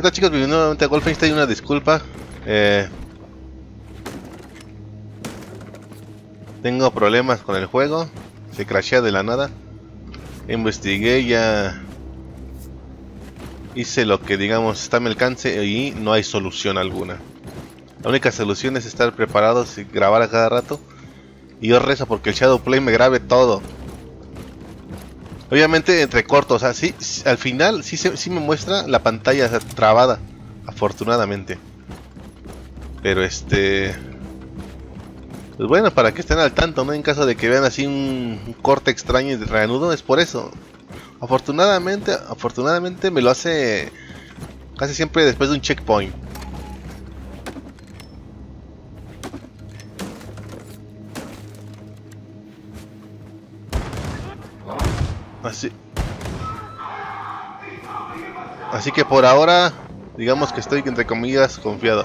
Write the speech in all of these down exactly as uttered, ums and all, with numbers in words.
¿Qué tal, chicos? Bienvenidos nuevamente a Wolfenstein. Una disculpa. Eh, tengo problemas con el juego. Se crashea de la nada. Investigué, ya hice lo que, digamos, está a mi alcance y no hay solución alguna. La única solución es estar preparados y grabar a cada rato. Y yo rezo porque el Shadowplay me grabe todo. Obviamente entre cortos, o sea, sí, al final sí, se, sí me muestra la pantalla trabada, afortunadamente. Pero este... pues bueno, para que estén al tanto, ¿no? En caso de que vean así un, un corte extraño y de reanudo, es por eso. Afortunadamente, afortunadamente me lo hace casi siempre después de un checkpoint. Así, así que por ahora, digamos que estoy entre comillas confiado.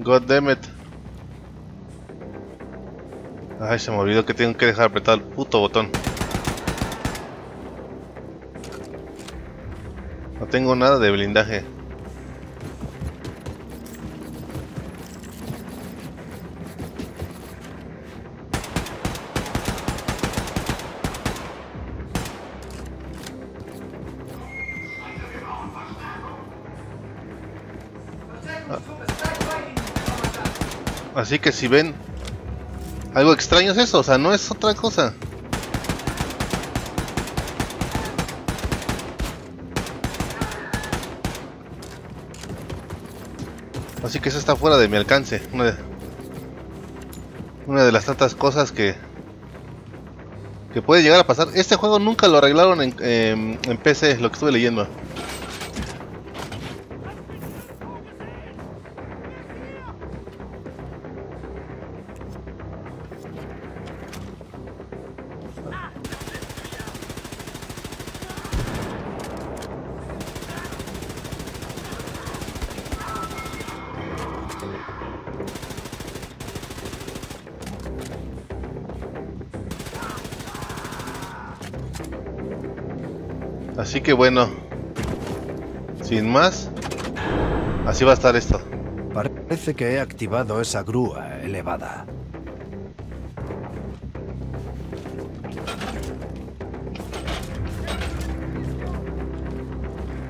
God damn it. Ay, se me olvidó que tengo que dejar apretado el puto botón. No tengo nada de blindaje. Así que si ven algo extraño es eso, o sea, no es otra cosa. Así que eso está fuera de mi alcance. Una de, una de las tantas cosas que que puede llegar a pasar. Este juego nunca lo arreglaron en, eh, en P C, lo que estuve leyendo. Así que bueno, sin más, así va a estar esto. Parece que he activado esa grúa elevada.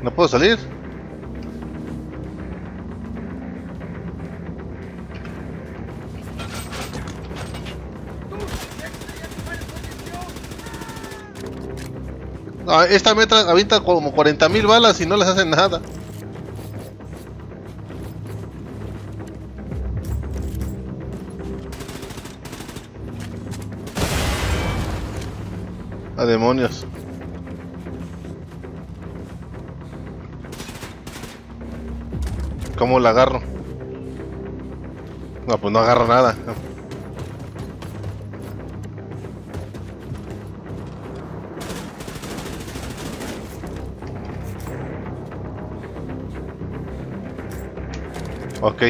¿No puedo salir? Esta meta avienta como cuarenta mil balas y no les hacen nada. ¡A demonios! ¿Cómo la agarro? No, pues no agarro nada. Ok.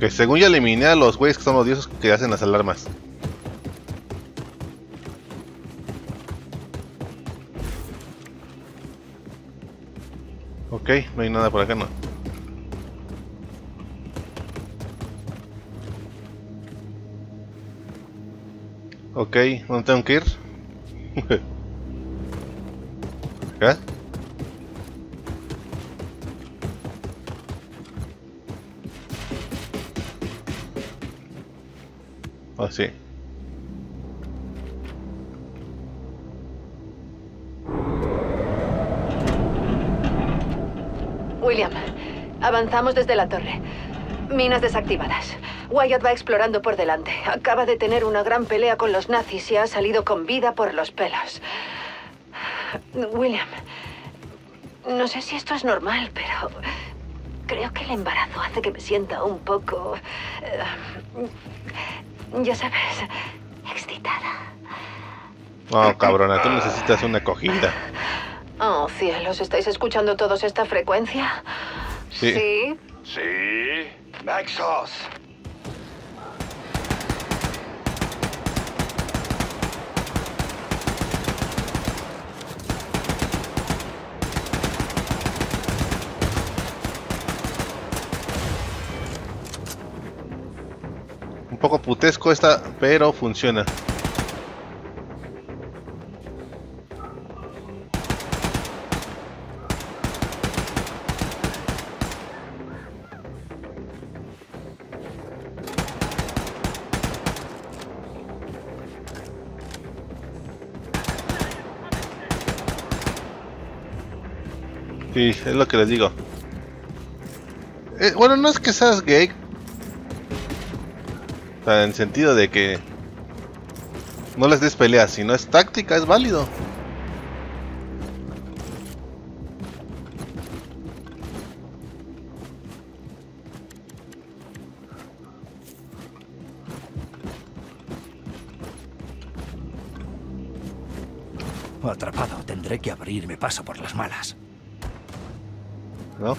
Que según ya eliminé a los güeyes que son los dioses que hacen las alarmas. Ok, no hay nada por acá, no. Ok, ¿dónde tengo que ir? ¿Acá? Oh, sí. William, avanzamos desde la torre. Minas desactivadas. Wyatt va explorando por delante. Acaba de tener una gran pelea con los nazis y ha salido con vida por los pelos. William, no sé si esto es normal, pero creo que el embarazo hace que me sienta un poco... Uh, ya sabes, excitada. Oh, cabrona, tú necesitas una acogida. Oh, cielos, ¿estáis escuchando todos esta frecuencia? Sí. Sí. Sí. Maxos. Un poco putesco esta, pero funciona. Sí, es lo que les digo. Eh, bueno, no es que seas gay. O sea, en el sentido de que no les des peleas, si no es táctica, es válido. Atrapado, tendré que abrirme paso por las malas. ¿No?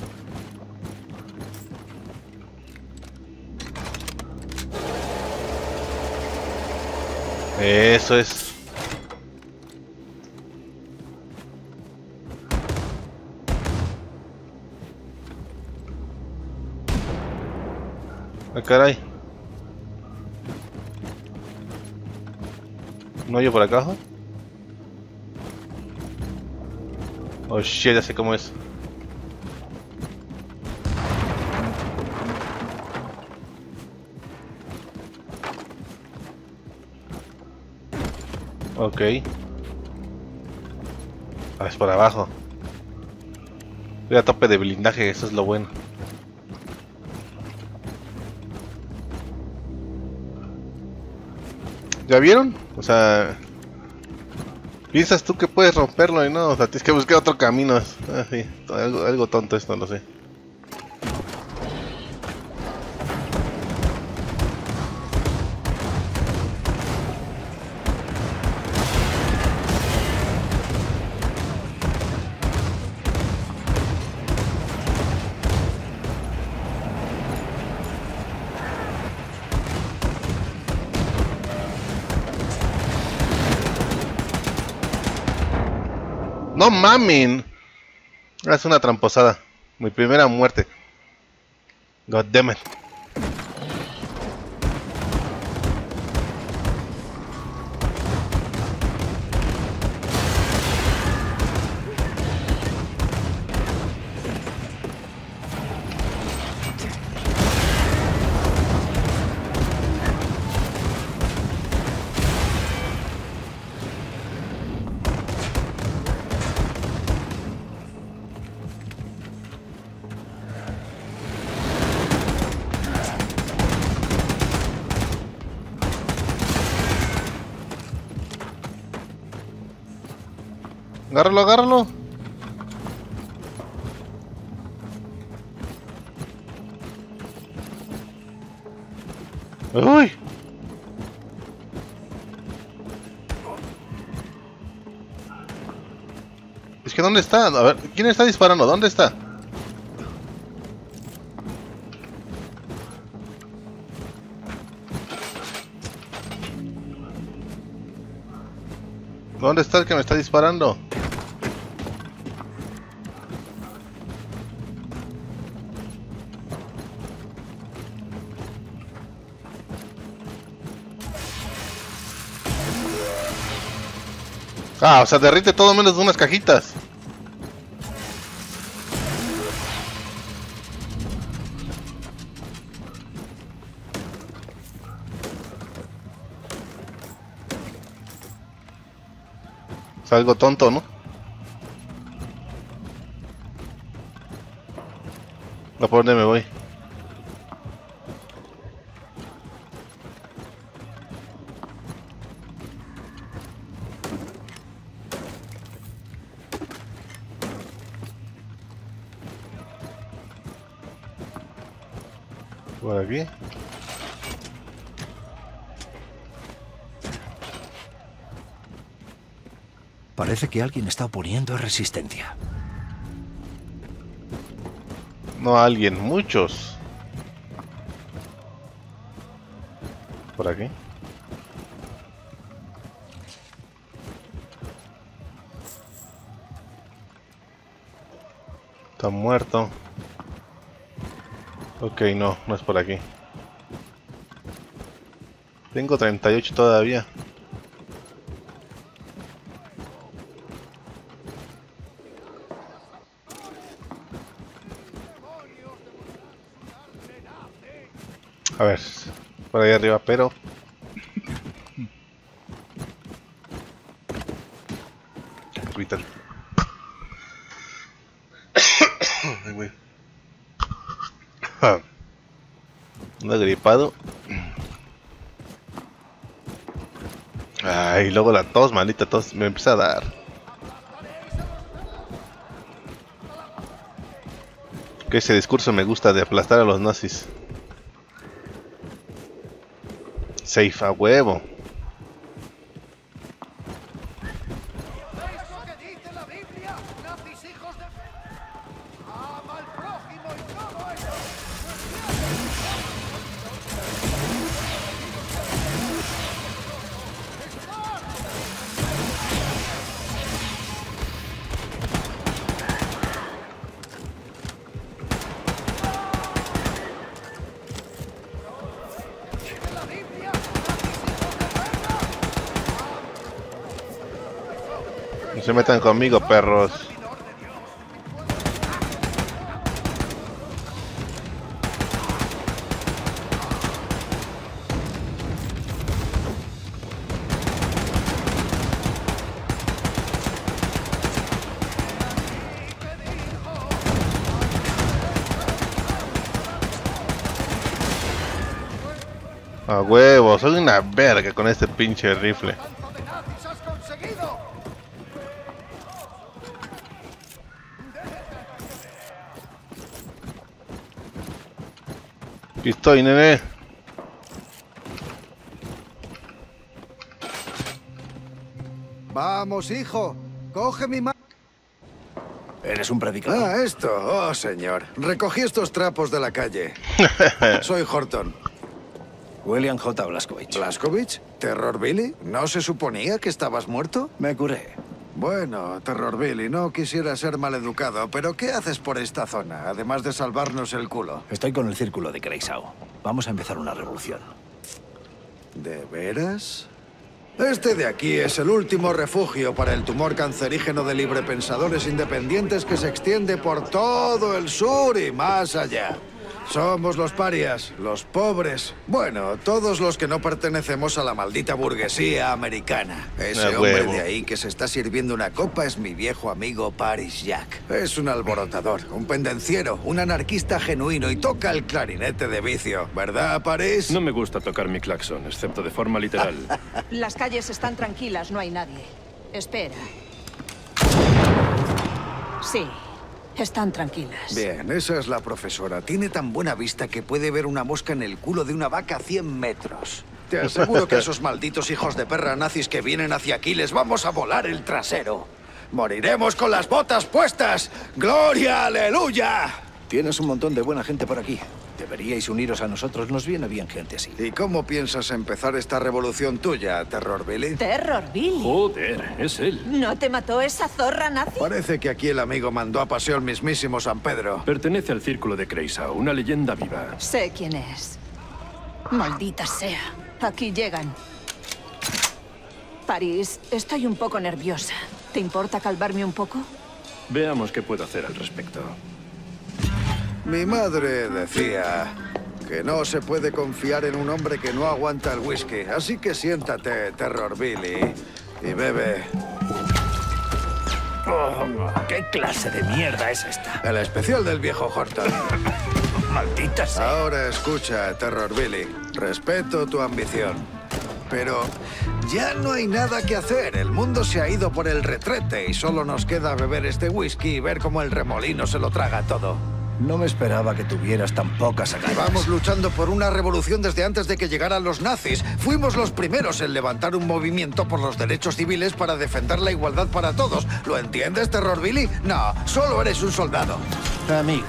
Eso es. Ah, caray. ¿No hay por acá? Oh shit, ya sé cómo es. Ok. Ah, es por abajo. Voy a tope de blindaje, eso es lo bueno. ¿Ya vieron? O sea... Piensas tú que puedes romperlo y no, o sea, tienes que buscar otro camino. Ah, sí. algo, algo tonto esto, no lo sé. ¡No mamen! Es una tramposada. Mi primera muerte. God damn it. Agárralo, agárralo. Uy. Es que ¿dónde está? A ver, ¿quién está disparando? ¿Dónde está? ¿Dónde está el que me está disparando? Ah, o sea, derrite todo menos de unas cajitas. Es algo tonto, ¿no? ¿A por dónde me voy? Por aquí. Parece que alguien está oponiendo resistencia. No alguien, muchos. Por aquí. Está muerto. Ok, no, no es por aquí. Tengo treinta y ocho todavía. A ver, por ahí arriba, pero... Twitter. Ay, güey. Un agripado. Ay, luego la tos, maldita tos, me empieza a dar. Que ese discurso me gusta de aplastar a los nazis. Safe a huevo. Eso que dice la Biblia, nazis hijos de fe. Ama al prójimo y todo eso. No se metan conmigo, perros. A huevo, soy una verga con este pinche rifle. Aquí estoy, nene. Vamos, hijo. Coge mi mano. ¿Eres un predicador? Ah, esto. Oh, señor. Recogí estos trapos de la calle. Soy Horton. William J. Blaskovich. ¿Blaskovich? ¿Terror Billy? ¿No se suponía que estabas muerto? Me curé. Bueno, Terror Billy, no quisiera ser maleducado, pero ¿qué haces por esta zona, además de salvarnos el culo? Estoy con el Círculo de Kreisau. Vamos a empezar una revolución. ¿De veras? Este de aquí es el último refugio para el tumor cancerígeno de librepensadores independientes que se extiende por todo el sur y más allá. Somos los parias, los pobres, bueno, todos los que no pertenecemos a la maldita burguesía americana. Ese hombre de ahí que se está sirviendo una copa es mi viejo amigo Paris Jack. Es un alborotador, un pendenciero, un anarquista genuino y toca el clarinete de vicio, ¿verdad, Paris? No me gusta tocar mi claxon, excepto de forma literal. Las calles están tranquilas, no hay nadie. Espera. Sí. Están tranquilas. Bien, esa es la profesora. Tiene tan buena vista que puede ver una mosca en el culo de una vaca a cien metros. Te aseguro que a esos malditos hijos de perra nazis que vienen hacia aquí les vamos a volar el trasero. ¡Moriremos con las botas puestas! ¡Gloria, aleluya! Tienes un montón de buena gente por aquí. Deberíais uniros a nosotros, nos viene bien gente así. ¿Y cómo piensas empezar esta revolución tuya, Terror Billy? ¿Terror Billy? Joder, es él. ¿No te mató esa zorra nazi? Parece que aquí el amigo mandó a paseo el mismísimo San Pedro. Pertenece al Círculo de Kreisau, una leyenda viva. Sé quién es. Maldita sea. Aquí llegan. París, estoy un poco nerviosa. ¿Te importa calmarme un poco? Veamos qué puedo hacer al respecto. Mi madre decía que no se puede confiar en un hombre que no aguanta el whisky. Así que siéntate, Terror Billy, y bebe. Oh, ¿qué clase de mierda es esta? El especial del viejo Horton. Maldita sea. Ahora escucha, Terror Billy. Respeto tu ambición. Pero ya no hay nada que hacer. El mundo se ha ido por el retrete y solo nos queda beber este whisky y ver cómo el remolino se lo traga todo. No me esperaba que tuvieras tan pocas agallas. Llevamos luchando por una revolución desde antes de que llegaran los nazis. Fuimos los primeros en levantar un movimiento por los derechos civiles para defender la igualdad para todos. ¿Lo entiendes, Terror Billy? No, solo eres un soldado. Amigo,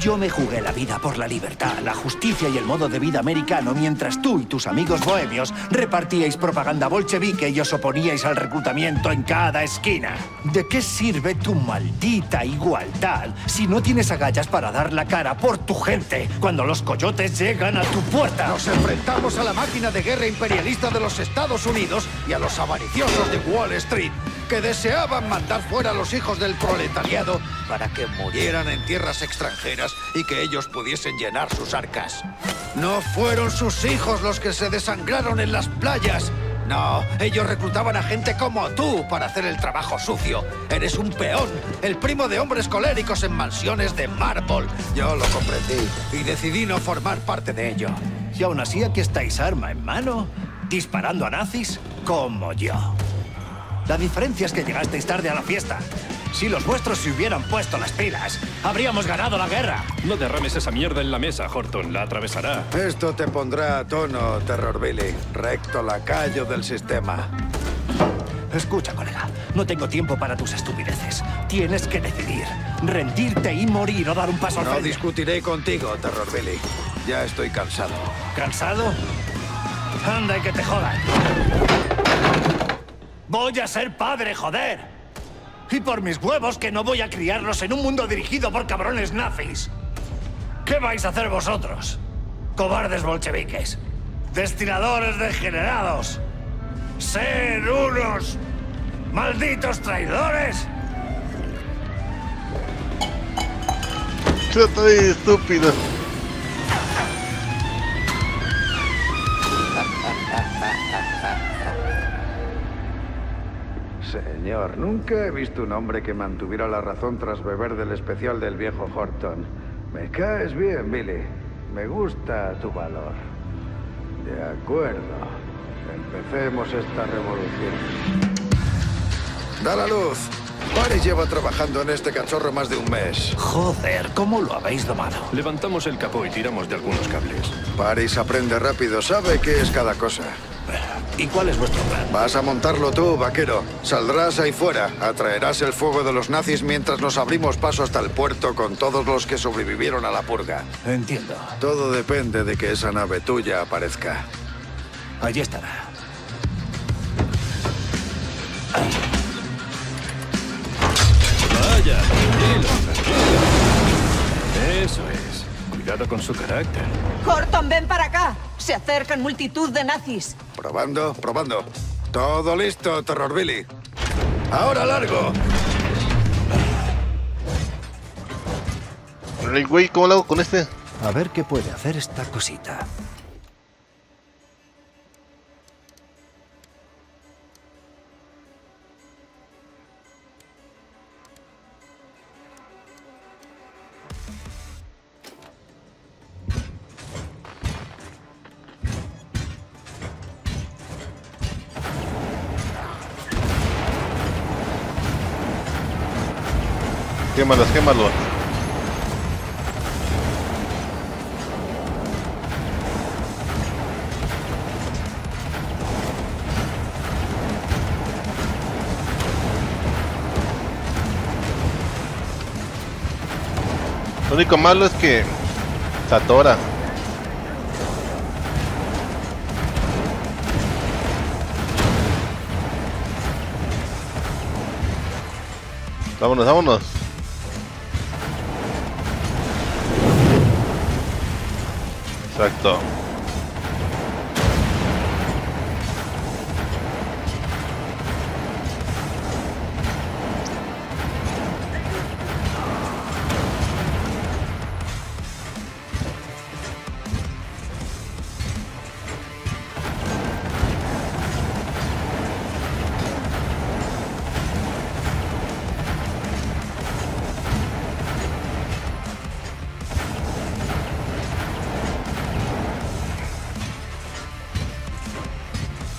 yo me jugué la vida por la libertad, la justicia y el modo de vida americano, mientras tú y tus amigos bohemios repartíais propaganda bolchevique y os oponíais al reclutamiento en cada esquina. ¿De qué sirve tu maldita igualdad si no tienes agallas para dar la cara por tu gente cuando los coyotes llegan a tu puerta? Nos enfrentamos a la máquina de guerra imperialista de los Estados Unidos y a los avariciosos de Wall Street, que deseaban mandar fuera a los hijos del proletariado para que murieran en tierras extranjeras y que ellos pudiesen llenar sus arcas. No fueron sus hijos los que se desangraron en las playas. No, ellos reclutaban a gente como tú para hacer el trabajo sucio. Eres un peón, el primo de hombres coléricos en mansiones de mármol. Yo lo comprendí y decidí no formar parte de ello. Y aún así aquí estáis arma en mano, disparando a nazis como yo. La diferencia es que llegasteis tarde a la fiesta. Si los vuestros se hubieran puesto las pilas, habríamos ganado la guerra. No derrames esa mierda en la mesa, Horton. La atravesará. Esto te pondrá a tono, Terror Billy. Recto lacayo del sistema. Escucha, colega. No tengo tiempo para tus estupideces. Tienes que decidir. Rendirte y morir o dar un paso al frente. No discutiré contigo, Terror Billy. Ya estoy cansado. ¿Cansado? Anda y que te jodan. ¡Voy a ser padre, joder! Y por mis huevos que no voy a criarlos en un mundo dirigido por cabrones nazis. ¿Qué vais a hacer vosotros? Cobardes bolcheviques. Destinadores degenerados. ¡Ser unos malditos traidores! Yo estoy estúpido. Señor, nunca he visto un hombre que mantuviera la razón tras beber del especial del viejo Horton. Me caes bien, Billy. Me gusta tu valor. De acuerdo. Empecemos esta revolución. ¡Da la luz! Paris lleva trabajando en este cachorro más de un mes. Joder, ¿cómo lo habéis domado? Levantamos el capó y tiramos de algunos cables. Paris aprende rápido, sabe qué es cada cosa. ¿Y cuál es vuestro plan? Vas a montarlo tú, vaquero. Saldrás ahí fuera, atraerás el fuego de los nazis mientras nos abrimos paso hasta el puerto con todos los que sobrevivieron a la purga. Entiendo. Todo depende de que esa nave tuya aparezca. Allí estará. Vaya, tranquilo. Eso es. Cuidado con su carácter. Horton, ven para acá. Se acercan multitud de nazis. Probando, probando. Todo listo, Terror Billy. Ahora largo. El güey, ¿cómo lo hago con este? A ver qué puede hacer esta cosita. Quémalos, quémalos. Lo único malo es que se atora. Vámonos, vámonos. Exacto.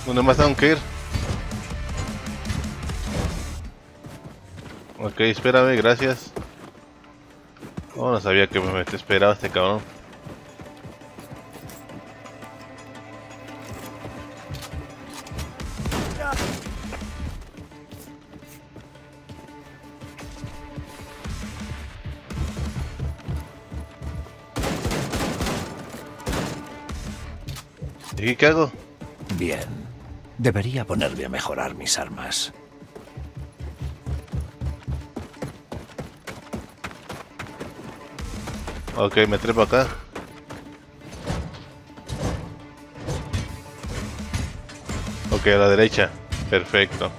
Uno más tengo que ir. Ok, espérame, gracias. Oh, no sabía que me esperaba este cabrón. ¿Y qué hago? Bien. Debería ponerme a mejorar mis armas. Ok, me trepo acá. Ok, a la derecha. Perfecto.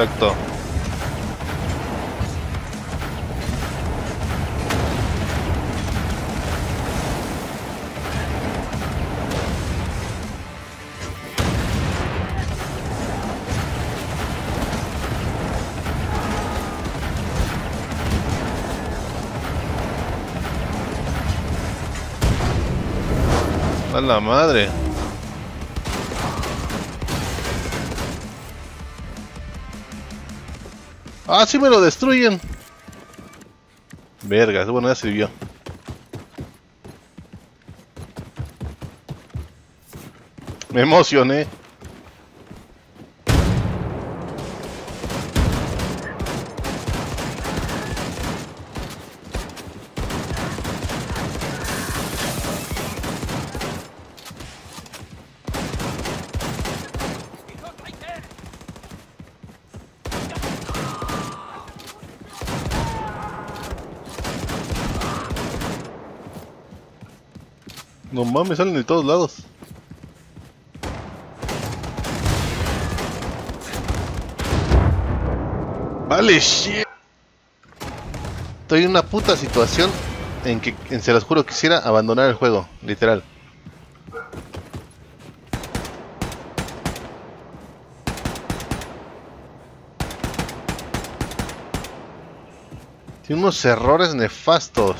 Exacto. A la madre. ¡Ah, sí me lo destruyen! Vergas, bueno, ya sirvió. Me emocioné. No mames, salen de todos lados. Vale, shit. Estoy en una puta situación en que, en, se los juro, quisiera abandonar el juego, literal. Tiene unos errores nefastos.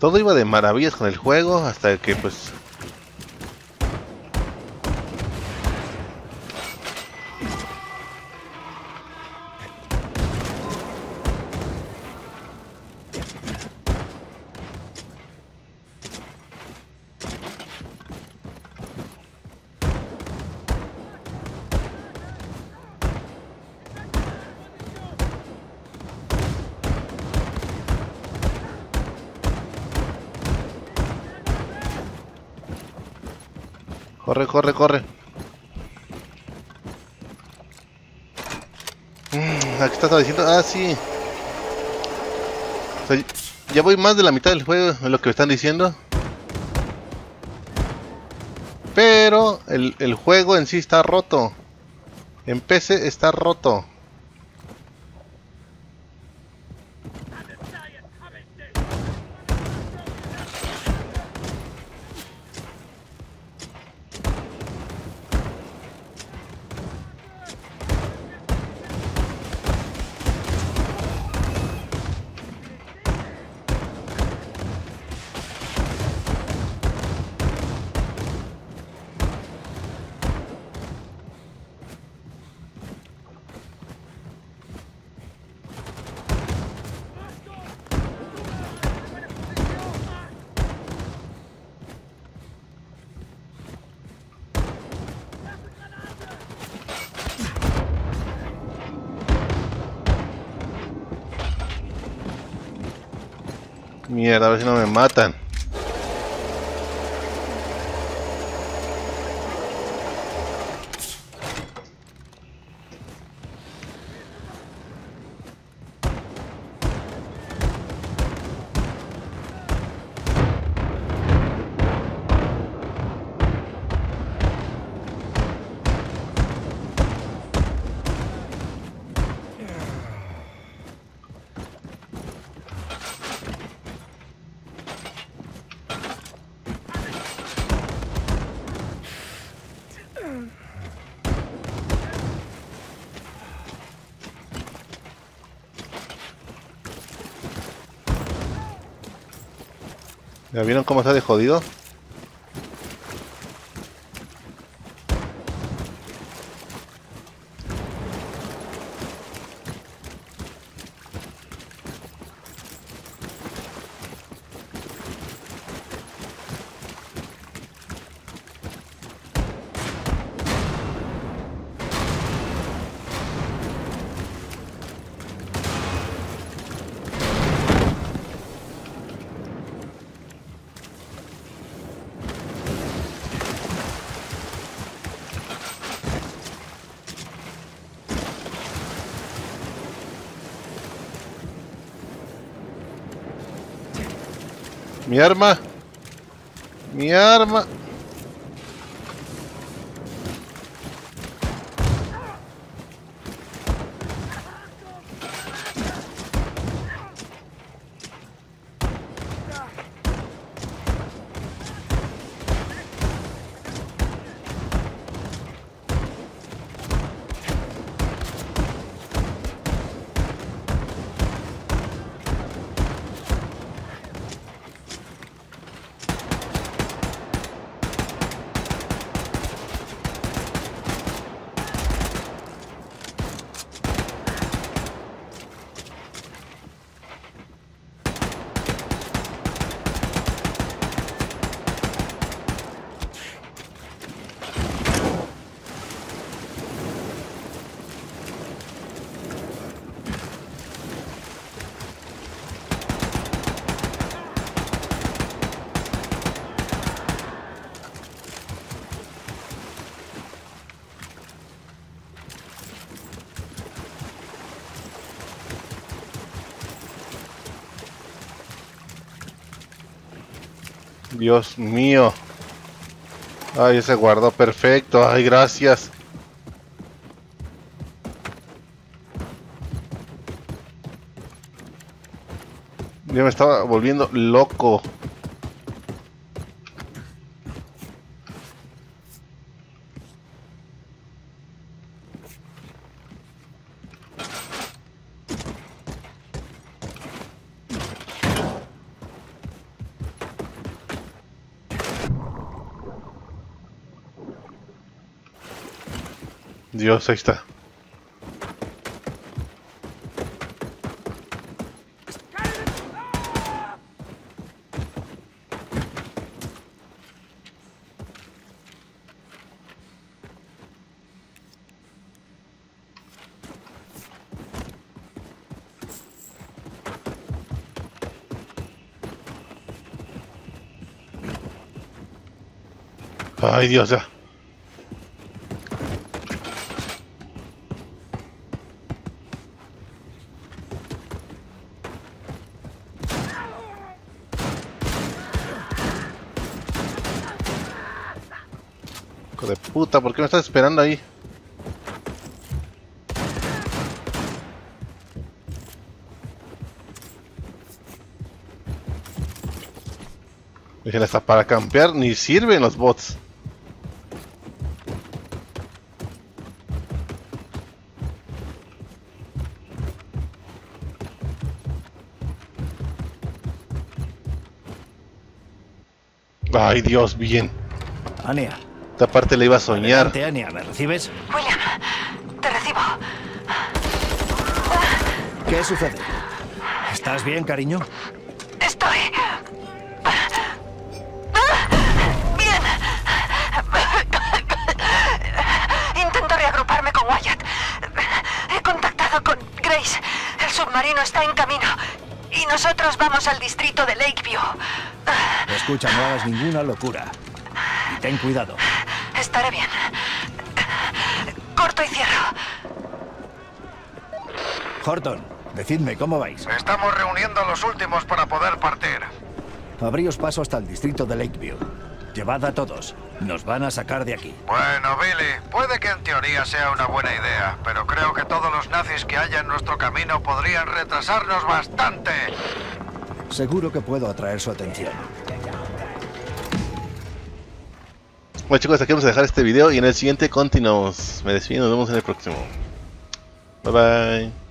Todo iba de maravillas con el juego hasta que pues... Corre, corre, corre. Mm, aquí estás diciendo. Ah, sí. O sea, ya voy más de la mitad del juego, es lo que me están diciendo. Pero el, el juego en sí está roto. En P C está roto. Mierda, a ver si no me matan. ¿Ya vieron cómo está de jodido? Mi arma, mi arma. Dios mío. Ay, se guardó perfecto. Ay, gracias. Yo me estaba volviendo loco. Dios, ahí está. Ay, Dios, ya. Puta, ¿por qué me estás esperando ahí? Dicen, hasta para campear ni sirven los bots. Ay, Dios, bien. Tania. Esta parte le iba a soñar. Tania, ¿me recibes? William, te recibo. ¿Qué sucede? ¿Estás bien, cariño? Estoy... bien. Intento reagruparme con Wyatt. He contactado con Grace. El submarino está en camino. Y nosotros vamos al distrito de Lakeview. Escucha, no hagas ninguna locura. Y ten cuidado. Estaré bien. Corto y cierro. Horton, decidme cómo vais. Estamos reuniendo a los últimos para poder partir. Abríos paso hasta el distrito de Lakeview. Llevad a todos. Nos van a sacar de aquí. Bueno, Billy, puede que en teoría sea una buena idea, pero creo que todos los nazis que haya en nuestro camino podrían retrasarnos bastante. Seguro que puedo atraer su atención. Bueno, chicos, aquí vamos a dejar este video y en el siguiente continuamos. Me despido, nos vemos en el próximo. Bye bye.